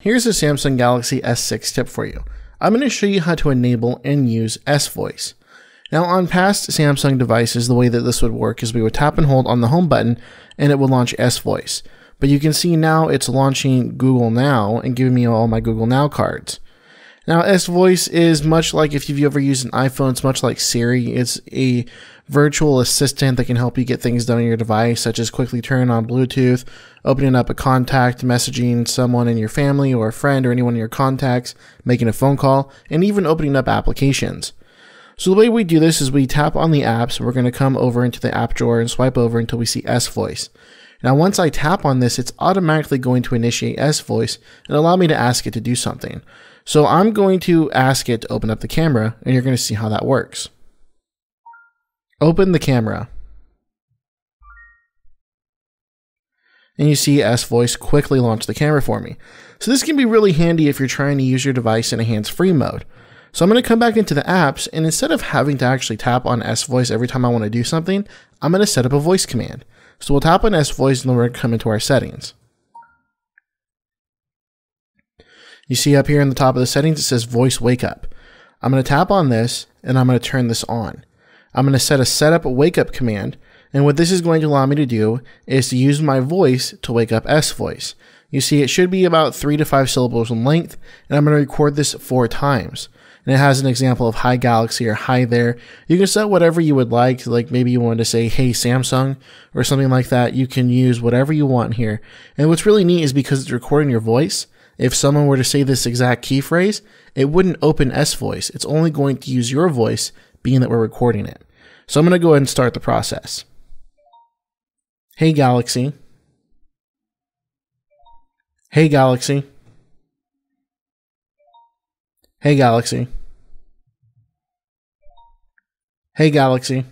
Here's a Samsung Galaxy S6 tip for you. I'm going to show you how to enable and use S Voice. Now on past Samsung devices, the way that this would work is we would tap and hold on the home button and it would launch S Voice. But you can see now it's launching Google Now and giving me all my Google Now cards. Now S Voice is much like, if you've ever used an iPhone, it's much like Siri. It's a virtual assistant that can help you get things done on your device, such as quickly turning on Bluetooth, opening up a contact, messaging someone in your family or a friend or anyone in your contacts, making a phone call, and even opening up applications. So the way we do this is we tap on the apps. We're going to come over into the app drawer and swipe over until we see S Voice. Now once I tap on this, it's automatically going to initiate S Voice and allow me to ask it to do something. So I'm going to ask it to open up the camera, and you're going to see how that works. Open the camera. And you see S Voice quickly launch the camera for me. So this can be really handy if you're trying to use your device in a hands-free mode. So I'm going to come back into the apps, and instead of having to actually tap on S Voice every time I want to do something, I'm going to set up a voice command. So we'll tap on S Voice, and then we're going to come into our settings. You see up here in the top of the settings, it says Voice Wake Up. I'm going to tap on this, and I'm going to turn this on. I'm going to set up a wake up command, and what this is going to allow me to do is to use my voice to wake up S Voice. You see, it should be about 3 to 5 syllables in length, and I'm going to record this 4 times. And it has an example of hi Galaxy or hi there. You can set whatever you would like maybe you wanted to say, hey Samsung or something like that. You can use whatever you want here. And what's really neat is because it's recording your voice, if someone were to say this exact key phrase, it wouldn't open S Voice. It's only going to use your voice, being that we're recording it. So I'm going to go ahead and start the process. Hey Galaxy. Hey Galaxy. Hey Galaxy. Hey Galaxy.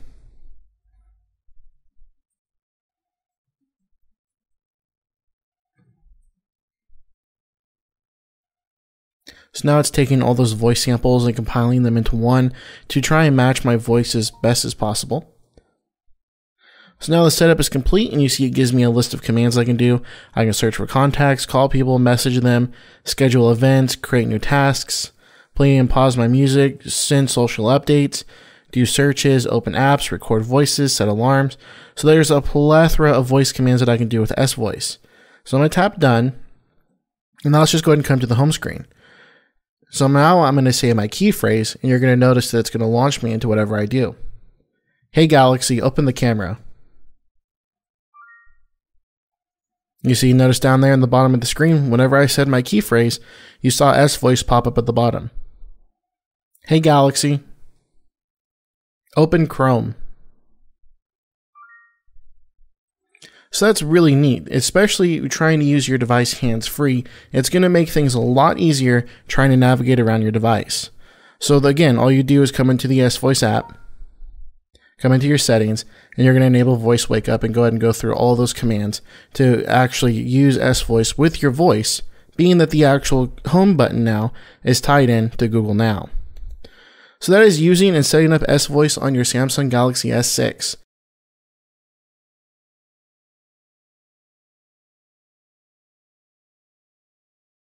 So now it's taking all those voice samples and compiling them into one to try and match my voice as best as possible. So now the setup is complete, and you see it gives me a list of commands I can do. I can search for contacts, call people, message them, schedule events, create new tasks, play and pause my music, send social updates, do searches, open apps, record voices, set alarms. So there's a plethora of voice commands that I can do with S Voice. So I'm going to tap done, and now let's just go ahead and come to the home screen. So now I'm going to say my key phrase, and you're going to notice that it's going to launch me into whatever I do. Hey Galaxy, open the camera. You see, notice down there in the bottom of the screen, whenever I said my key phrase, you saw S Voice pop up at the bottom. Hey Galaxy, open Chrome. So that's really neat, especially trying to use your device hands-free. It's going to make things a lot easier trying to navigate around your device. So again, all you do is come into the S Voice app, come into your settings, and you're going to enable Voice Wake Up and go ahead and go through all those commands to actually use S Voice with your voice, being that the actual home button now is tied in to Google Now. So that is using and setting up S Voice on your Samsung Galaxy S6.